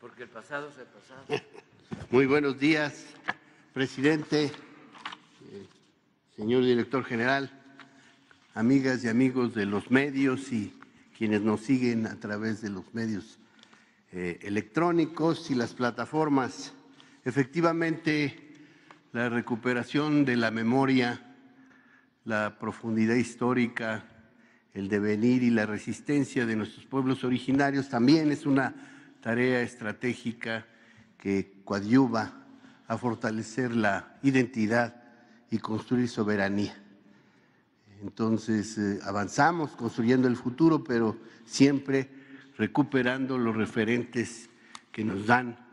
Porque el pasado es el pasado. Muy buenos días, presidente, señor director general, amigas y amigos de los medios y quienes nos siguen a través de los medios electrónicos y las plataformas. Efectivamente, la recuperación de la memoria, la profundidad histórica, el devenir y la resistencia de nuestros pueblos originarios también es una tarea estratégica que coadyuva a fortalecer la identidad y construir soberanía. Entonces, avanzamos construyendo el futuro, pero siempre recuperando los referentes que nos dan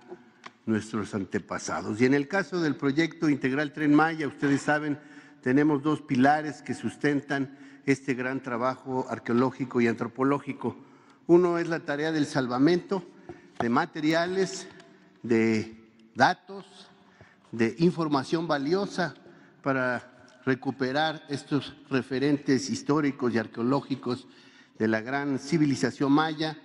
nuestros antepasados. Y en el caso del proyecto integral Tren Maya, ustedes saben, tenemos dos pilares que sustentan este gran trabajo arqueológico y antropológico. Uno es la tarea del salvamento de materiales, de datos, de información valiosa para recuperar estos referentes históricos y arqueológicos de la gran civilización maya,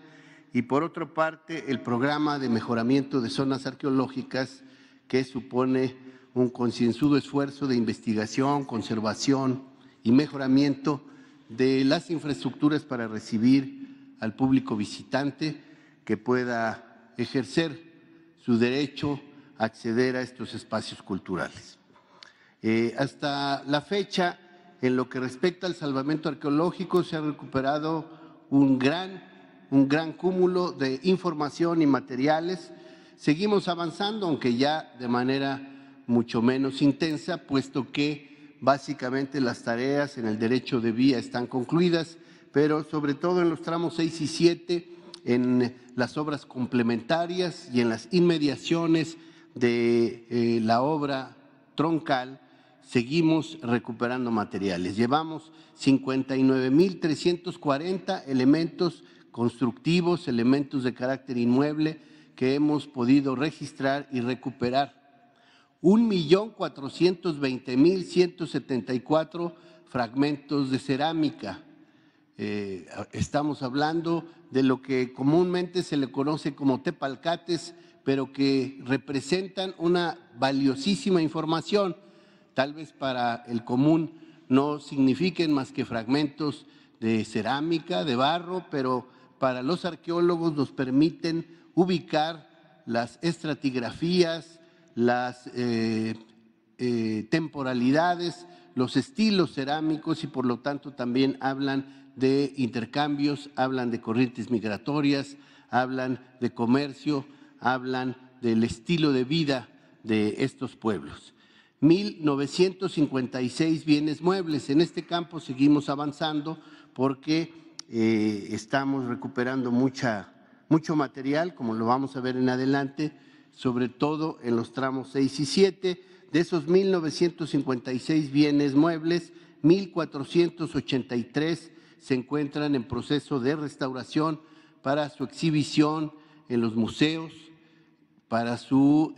y por otra parte el programa de mejoramiento de zonas arqueológicas, que supone un concienzudo esfuerzo de investigación, conservación y mejoramiento de las infraestructuras para recibir al público visitante que pueda ejercer su derecho a acceder a estos espacios culturales. Hasta la fecha, en lo que respecta al salvamento arqueológico, se ha recuperado un gran cúmulo de información y materiales. Seguimos avanzando, aunque ya de manera mucho menos intensa, puesto que básicamente las tareas en el derecho de vía están concluidas, pero sobre todo en los tramos 6 y 7, en las obras complementarias y en las inmediaciones de la obra troncal, seguimos recuperando materiales. Llevamos 59.340 elementos constructivos, elementos de carácter inmueble que hemos podido registrar y recuperar. 1.420.174 fragmentos de cerámica. Estamos hablando de lo que comúnmente se le conoce como tepalcates, pero que representan una valiosísima información. Tal vez para el común no signifiquen más que fragmentos de cerámica, de barro, pero para los arqueólogos nos permiten ubicar las estratigrafías, las temporalidades, los estilos cerámicos, y por lo tanto también hablan de intercambios, hablan de corrientes migratorias, hablan de comercio, hablan del estilo de vida de estos pueblos. 1.956 bienes muebles. En este campo seguimos avanzando porque estamos recuperando mucho material, como lo vamos a ver en adelante, sobre todo en los tramos 6 y 7. De esos 1.956 bienes muebles, 1.483 se encuentran en proceso de restauración para su exhibición en los museos, para su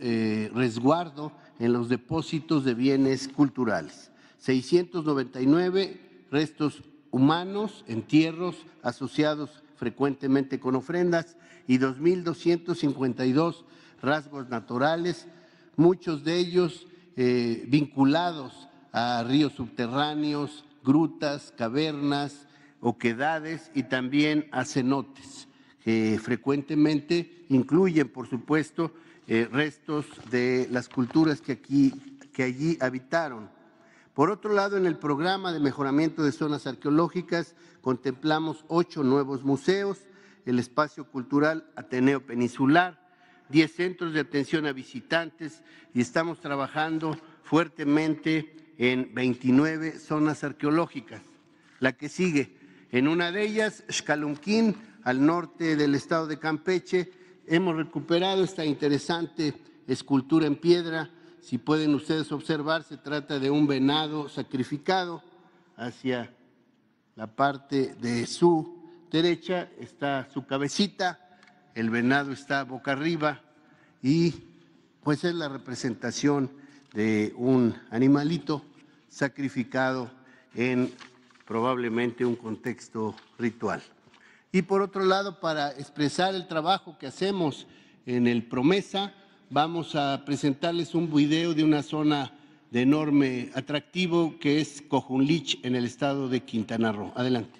resguardo en los depósitos de bienes culturales. 699 restos humanos, entierros asociados frecuentemente con ofrendas, y 2.252 rasgos naturales, muchos de ellos vinculados a ríos subterráneos, grutas, cavernas, oquedades y también a cenotes, que frecuentemente incluyen, por supuesto, restos de las culturas que allí habitaron. Por otro lado, en el programa de mejoramiento de zonas arqueológicas contemplamos 8 nuevos museos, el espacio cultural Ateneo Peninsular, 10 centros de atención a visitantes, y estamos trabajando fuertemente en 29 zonas arqueológicas. La que sigue, en una de ellas, Xcalunquín, al norte del estado de Campeche, hemos recuperado esta interesante escultura en piedra. Si pueden ustedes observar, se trata de un venado sacrificado. Hacia la parte de su derecha está su cabecita, el venado está boca arriba y pues es la representación de un animalito sacrificado en probablemente un contexto ritual. Y por otro lado, para expresar el trabajo que hacemos en el Promesa. Vamos a presentarles un video de una zona de enorme atractivo que es Kohunlich, en el estado de Quintana Roo. Adelante.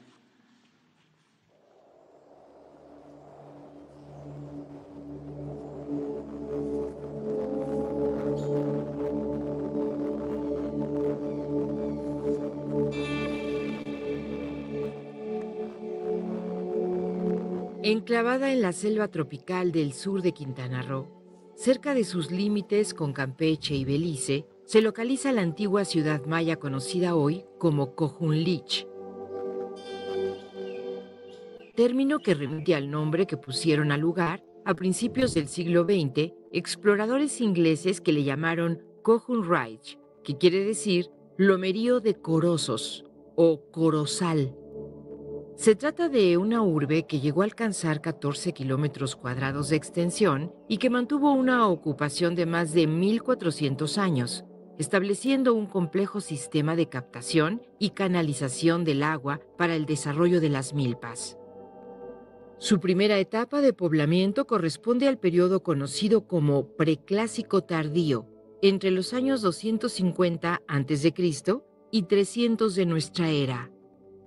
Enclavada en la selva tropical del sur de Quintana Roo, cerca de sus límites con Campeche y Belice, se localiza la antigua ciudad maya conocida hoy como Kohunlich, término que remite al nombre que pusieron al lugar a principios del siglo XX exploradores ingleses que le llamaron Cohun Right, que quiere decir lomerío de corozos o corozal. Se trata de una urbe que llegó a alcanzar 14 kilómetros cuadrados de extensión y que mantuvo una ocupación de más de 1.400 años, estableciendo un complejo sistema de captación y canalización del agua para el desarrollo de las milpas. Su primera etapa de poblamiento corresponde al periodo conocido como Preclásico Tardío, entre los años 250 a.C. y 300 de nuestra era,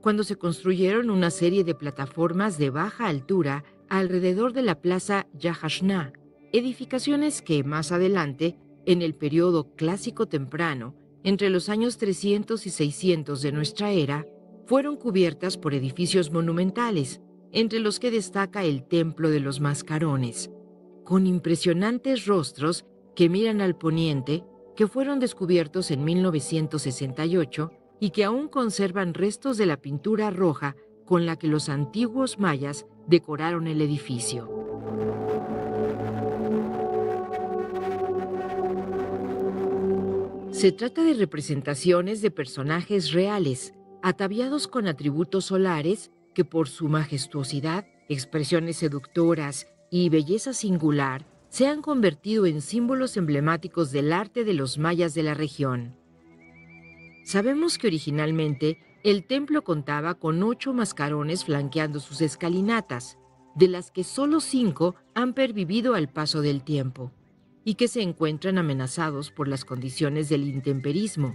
cuando se construyeron una serie de plataformas de baja altura alrededor de la Plaza Yajashná, edificaciones que más adelante, en el periodo clásico temprano, entre los años 300 y 600 de nuestra era, fueron cubiertas por edificios monumentales, entre los que destaca el Templo de los Mascarones, con impresionantes rostros que miran al poniente, que fueron descubiertos en 1968, y que aún conservan restos de la pintura roja con la que los antiguos mayas decoraron el edificio. Se trata de representaciones de personajes reales, ataviados con atributos solares que por su majestuosidad, expresiones seductoras y belleza singular se han convertido en símbolos emblemáticos del arte de los mayas de la región. Sabemos que originalmente el templo contaba con 8 mascarones flanqueando sus escalinatas, de las que solo 5 han pervivido al paso del tiempo y que se encuentran amenazados por las condiciones del intemperismo,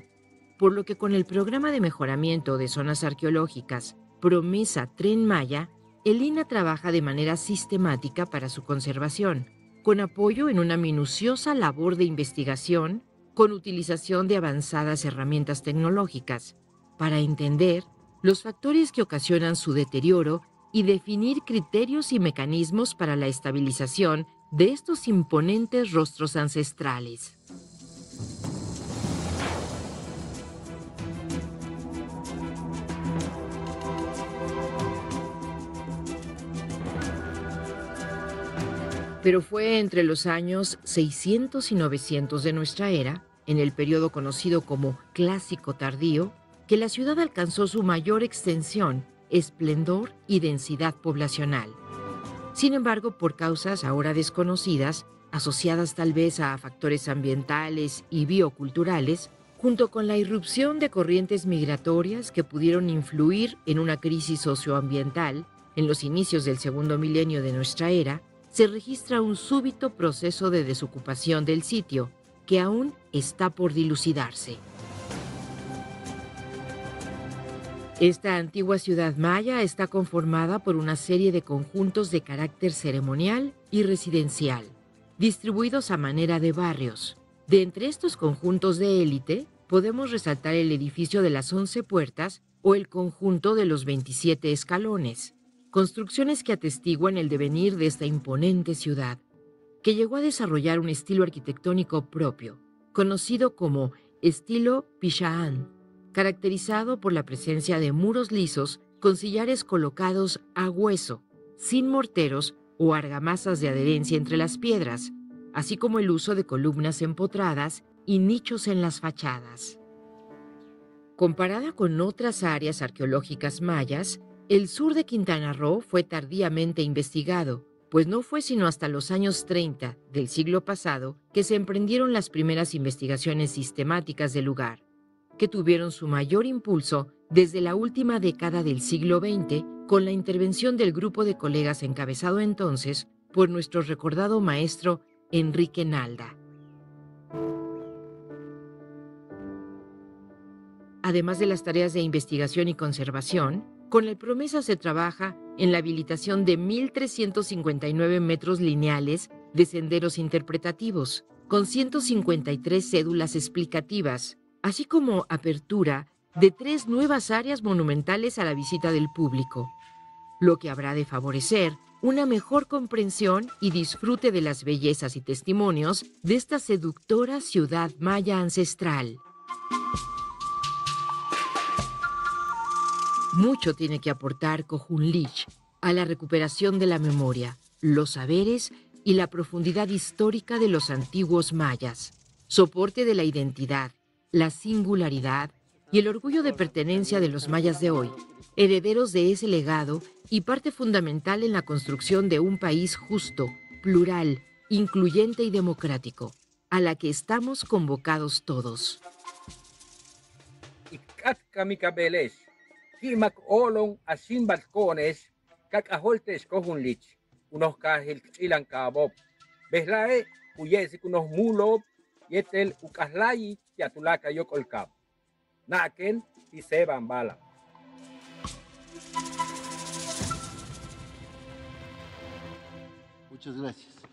por lo que con el programa de mejoramiento de zonas arqueológicas Promesa Tren Maya, el INAH trabaja de manera sistemática para su conservación, con apoyo en una minuciosa labor de investigación, con utilización de avanzadas herramientas tecnológicas para entender los factores que ocasionan su deterioro y definir criterios y mecanismos para la estabilización de estos imponentes rostros ancestrales. Pero fue entre los años 600 y 900 de nuestra era, en el periodo conocido como Clásico Tardío, que la ciudad alcanzó su mayor extensión, esplendor y densidad poblacional. Sin embargo, por causas ahora desconocidas, asociadas tal vez a factores ambientales y bioculturales, junto con la irrupción de corrientes migratorias que pudieron influir en una crisis socioambiental en los inicios del segundo milenio de nuestra era, se registra un súbito proceso de desocupación del sitio, que aún está por dilucidarse. Esta antigua ciudad maya está conformada por una serie de conjuntos de carácter ceremonial y residencial, distribuidos a manera de barrios. De entre estos conjuntos de élite, podemos resaltar el edificio de las 11 puertas o el conjunto de los 27 escalones, construcciones que atestiguan el devenir de esta imponente ciudad, que llegó a desarrollar un estilo arquitectónico propio, conocido como estilo Pichahán, caracterizado por la presencia de muros lisos con sillares colocados a hueso, sin morteros o argamasas de adherencia entre las piedras, así como el uso de columnas empotradas y nichos en las fachadas. Comparada con otras áreas arqueológicas mayas, el sur de Quintana Roo fue tardíamente investigado, pues no fue sino hasta los años 30 del siglo pasado que se emprendieron las primeras investigaciones sistemáticas del lugar, que tuvieron su mayor impulso desde la última década del siglo XX con la intervención del grupo de colegas encabezado entonces por nuestro recordado maestro Enrique Nalda. Además de las tareas de investigación y conservación, con el Promesa se trabaja en la habilitación de 1.359 metros lineales de senderos interpretativos, con 153 cédulas explicativas, así como apertura de 3 nuevas áreas monumentales a la visita del público, lo que habrá de favorecer una mejor comprensión y disfrute de las bellezas y testimonios de esta seductora ciudad maya ancestral. Mucho tiene que aportar Kohunlich a la recuperación de la memoria, los saberes y la profundidad histórica de los antiguos mayas, soporte de la identidad, la singularidad y el orgullo de pertenencia de los mayas de hoy, herederos de ese legado y parte fundamental en la construcción de un país justo, plural, incluyente y democrático, a la que estamos convocados todos. Muchas gracias.